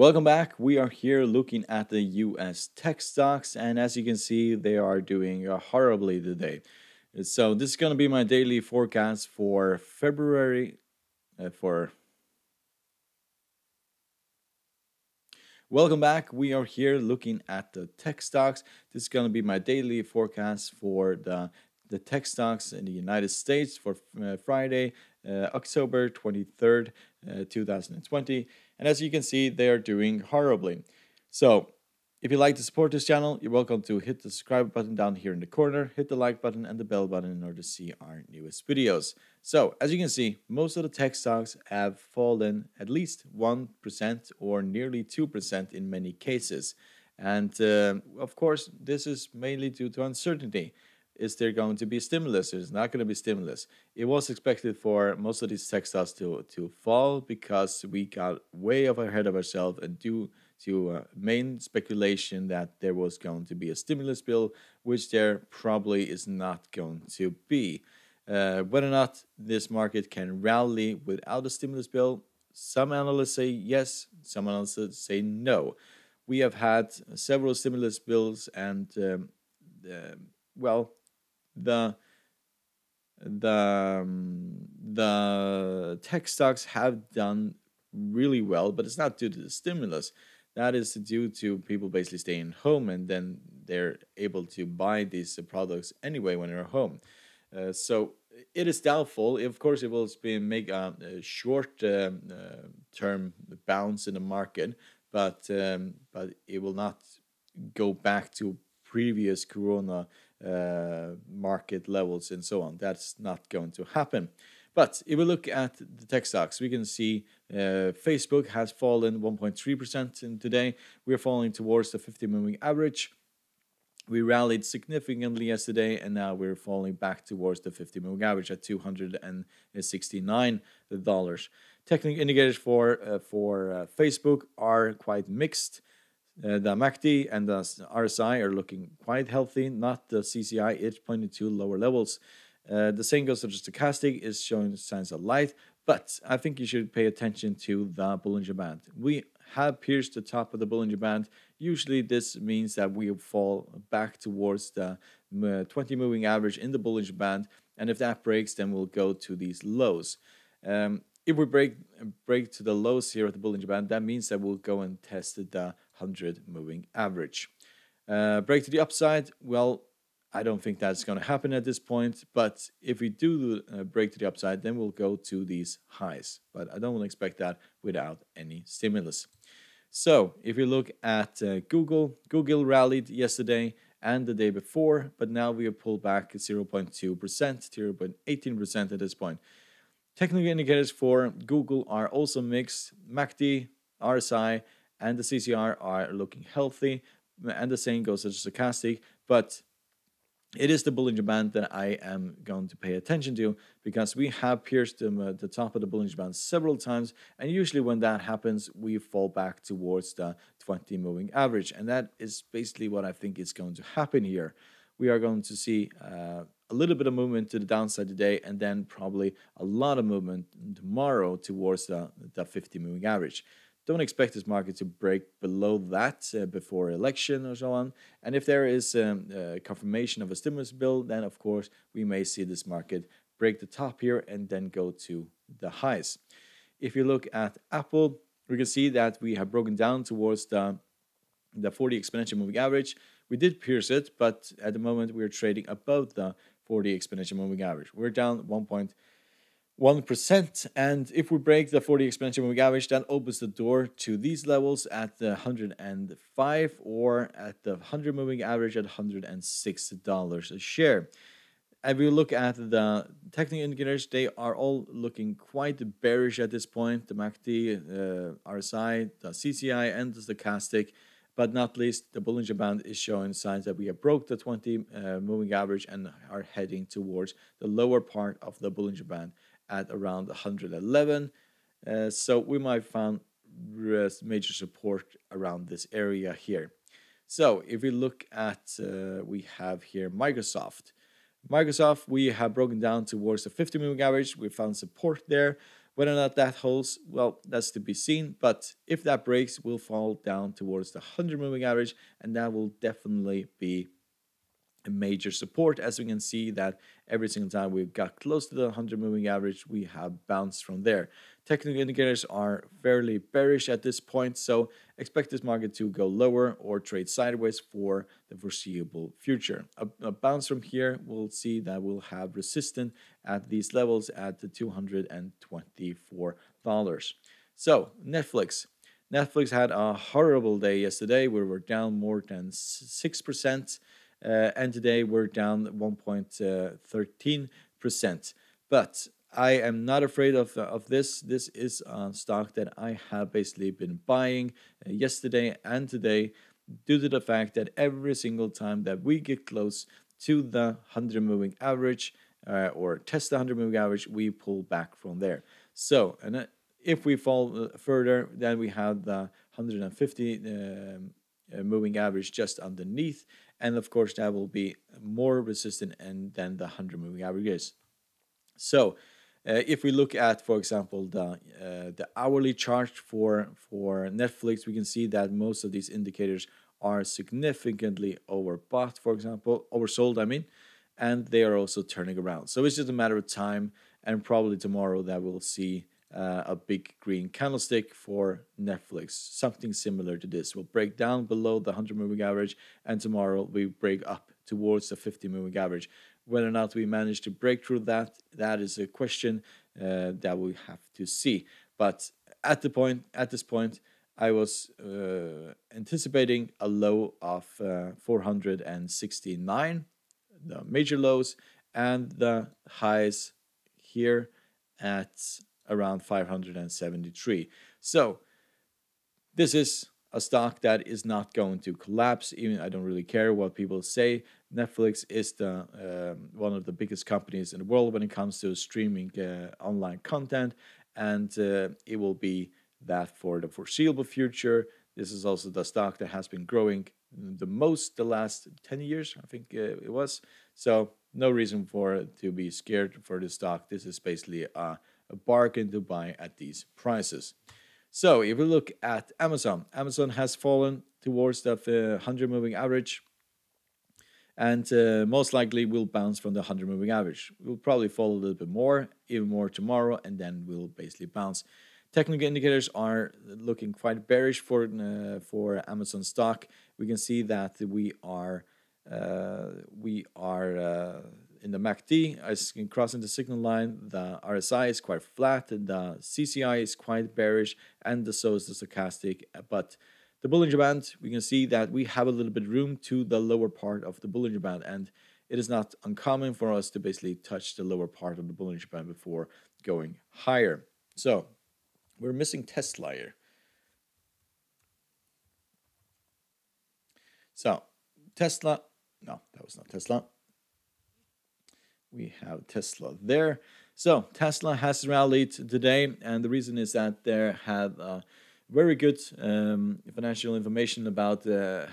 Welcome back. We are here looking at the US tech stocks, and as you can see, they are doing horribly today. So this is going to be my daily forecast for February. Welcome back. We are here looking at the tech stocks. This is going to be my daily forecast for the tech stocks in the United States for Friday, October 23rd, 2020. And as you can see, they are doing horribly. So if you'd like to support this channel, you're welcome to hit the subscribe button down here in the corner, hit the like button and the bell button in order to see our newest videos. So as you can see, most of the tech stocks have fallen at least 1% or nearly 2% in many cases. And of course, this is mainly due to uncertainty. Is there going to be stimulus? There's not going to be stimulus. It was expected for most of these tech stocks to fall because we got way over ahead of ourselves and due to main speculation that there was going to be a stimulus bill, which there probably is not going to be. Whether or not this market can rally without a stimulus bill, some analysts say yes, some analysts say no. We have had several stimulus bills and, well, the tech stocks have done really well, but it's not due to the stimulus. That is due to people basically staying home, and then they're able to buy these products anyway when they're home. So it is doubtful. Of course, it will make a short-term bounce in the market, but it will not go back to previous corona market levels and so on. That's not going to happen. But if we look at the tech stocks, we can see Facebook has fallen 1.3% today. We're falling towards the 50-moving average. We rallied significantly yesterday, and now we're falling back towards the 50-moving average at $269. Technical indicators for Facebook are quite mixed. The MACD and the RSI are looking quite healthy, not the CCI. It's pointing to lower levels. The same goes for the stochastic, is showing signs of light, but I think you should pay attention to the Bollinger Band. We have pierced the top of the Bollinger Band. Usually this means that we fall back towards the 20-moving average in the Bollinger Band, and if that breaks, then we'll go to these lows. If we break to the lows here at the Bollinger Band, that means that we'll go and test the 100-moving average. Break to the upside, well, I don't think that's going to happen at this point, but if we do break to the upside, then we'll go to these highs, but I don't expect that without any stimulus. So if you look at Google rallied yesterday and the day before, but now we have pulled back 0.2%, 0.18% at this point. Technical indicators for Google are also mixed. MACD, RSI, and the CCR are looking healthy, and the same goes as stochastic, but it is the Bollinger Band that I am going to pay attention to, because we have pierced the top of the Bollinger Band several times, and usually when that happens, we fall back towards the 20-moving average, and that is basically what I think is going to happen here. We are going to see a little bit of movement to the downside today, and then probably a lot of movement tomorrow towards the 50-moving average. Don't expect this market to break below that before election or so on. And if there is confirmation of a stimulus bill, then of course we may see this market break the top here and then go to the highs. If you look at Apple, we can see that we have broken down towards the 40 exponential moving average. We did pierce it, but at the moment we're trading above the 40 exponential moving average. We're down 1.1%, and if we break the 40 exponential moving average, that opens the door to these levels at the 105 or at the 100 moving average at $106 a share. If we look at the technical indicators, they are all looking quite bearish at this point. The MACD, RSI, the CCI, and the stochastic. But not least, the Bollinger Band is showing signs that we have broke the 20-moving average and are heading towards the lower part of the Bollinger Band at around 111. So we might find major support around this area here. So if we look at, we have here Microsoft. We have broken down towards the 50-moving average. We found support there. Whether or not that holds, well, that's to be seen. But if that breaks, we'll fall down towards the 100 moving average, and that will definitely be a major support. As we can see that every single time we got close to the 100 moving average, we have bounced from there. Technical indicators are fairly bearish at this point, so expect this market to go lower or trade sideways for the foreseeable future. A bounce from here, we'll see that we'll have resistance at these levels at the $224. So Netflix had a horrible day yesterday where we're down more than 6%. And today we're down 1.13%. But I am not afraid of this. This is a stock that I have basically been buying yesterday and today due to the fact that every single time that we get close to the 100 moving average or test the 100 moving average, we pull back from there. So, and if we fall further, then we have the 150 moving average just underneath. And of course, that will be more resistant than the 100 moving average is. So, if we look at, for example, the hourly chart for Netflix, we can see that most of these indicators are significantly overbought, for example, oversold, I mean, and they are also turning around. So it's just a matter of time, and probably tomorrow that we'll see a big green candlestick for Netflix. Something similar to this will break down below the 100 moving average, and tomorrow we break up towards the 50 moving average. Whether or not we manage to break through that is a question that we have to see. But at this point, I was anticipating a low of 469, the major lows, and the highs here at around 573. So this is a stock that is not going to collapse. Even I don't really care what people say. Netflix is the one of the biggest companies in the world when it comes to streaming online content, and it will be that for the foreseeable future. This is also the stock that has been growing the most the last 10 years, I think it was. So no reason to be scared for this stock. This is basically a bargain to buy at these prices. So if we look at Amazon has fallen towards the 100 moving average, and most likely will bounce from the 100 moving average. We'll probably fall a little bit more, even more tomorrow, and then we'll basically bounce. Technical indicators are looking quite bearish for Amazon stock. We can see that we are in the MACD, as in crossing the signal line, the RSI is quite flat, and the CCI is quite bearish, and so is the stochastic. But the Bollinger Band, we can see that we have a little bit of room to the lower part of the Bollinger Band, and it is not uncommon for us to basically touch the lower part of the Bollinger Band before going higher. So we're missing Tesla here. So Tesla, no, that was not Tesla. We have Tesla there. So Tesla has rallied today, and the reason is that they have very good financial information about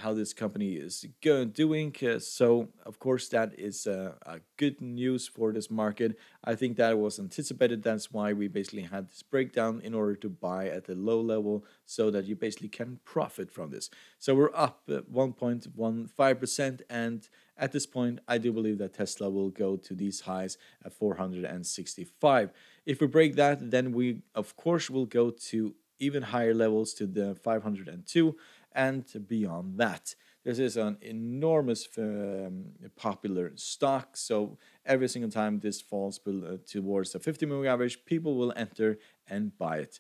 how this company is doing. So of course that is a good news for this market. I think that was anticipated. That's why we basically had this breakdown in order to buy at the low level so that you basically can profit from this. So we're up 1.15%, and at this point, I do believe that Tesla will go to these highs at 465. If we break that, then we, of course, will go to even higher levels, to the 502 and beyond that. This is an enormous popular stock, so every single time this falls below, towards the 50 moving average, people will enter and buy it.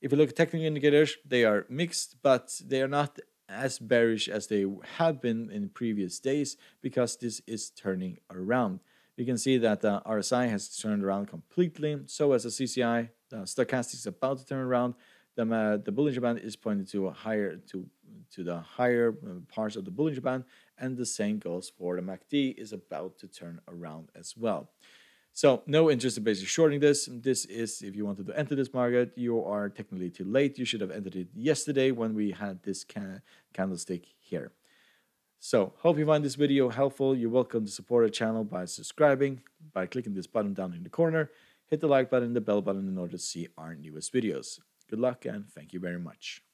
If you look at technical indicators, they are mixed, but they are not as bearish as they have been in previous days, because this is turning around. You can see that the RSI has turned around completely, so as the CCI, the stochastic is about to turn around. The Bollinger Band is pointed to a higher to the higher parts of the Bollinger Band, and the same goes for the MACD is about to turn around as well. So no interest in basically shorting this. This is, if you wanted to enter this market, you are technically too late. You should have entered it yesterday when we had this candlestick here. So hope you find this video helpful. You're welcome to support our channel by subscribing, by clicking this button down in the corner. hit the like button, the bell button in order to see our newest videos. Good luck and thank you very much.